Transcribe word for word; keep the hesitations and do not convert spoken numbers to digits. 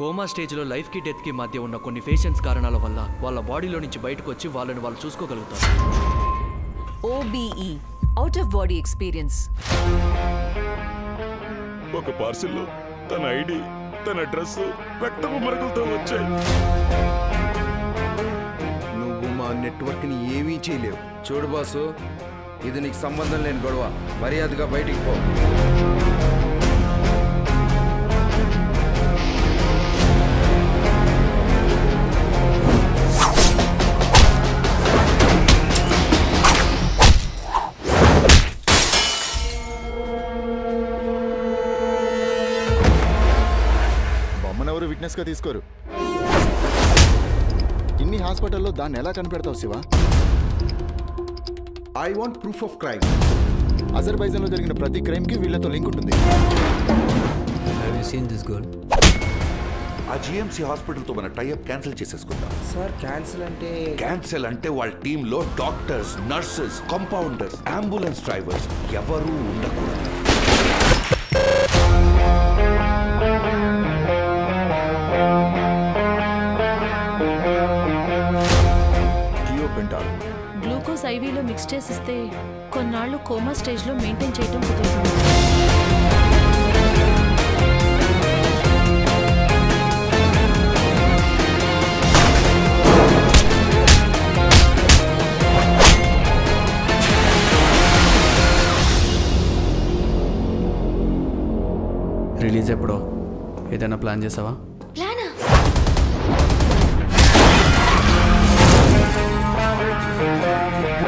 Coma స్టేజ్లో life కి death కి మధ్య ఉన్న కొన్ని పేషెంట్స్ కారణాల వల్ల వాళ్ళ బాడీలో నుంచి బయటకు వచ్చి వాళ్ళని వాళ్ళు చూసుకోగలుగుతారు. OBE out of body experience. ఒక పార్సిల్లో తన ఐడి, తన అడ్రస్, రక్తపు మరకలతో వచ్చాయి. నువ్వు మా నెట్వర్క్ ని ఏమీ చేయలేవు. చూడు బాసు, ఇది నీకు సంబంధం లేని గొడవ. మర్యాదగా బయటికి పో. బొమ్మనెవరు విట్నెస్గా తీసుకోరు. ఇన్ని హాస్పిటల్లో దాన్ని ఎలా కనిపెడతావు Shiva? I want proof of crime. Azerbaijan lo jarigina prati crime ki villato link untundi. Have you seen this girl? A G M C hospital tho mana tie up cancel chesesukundam. Sir, cancel ante cancel ante vaal team lo doctors, nurses, compounders, ambulance drivers evaru undakudadu. Dio pental glucose ఐవీలో mix చేసి ఇస్తే కొన్నాళ్ళు coma స్టేజ్లో maintain చేయడం కుదురుతుంది. Release ఎప్పుడో ఏదైనా plan చేసావా? Thank you.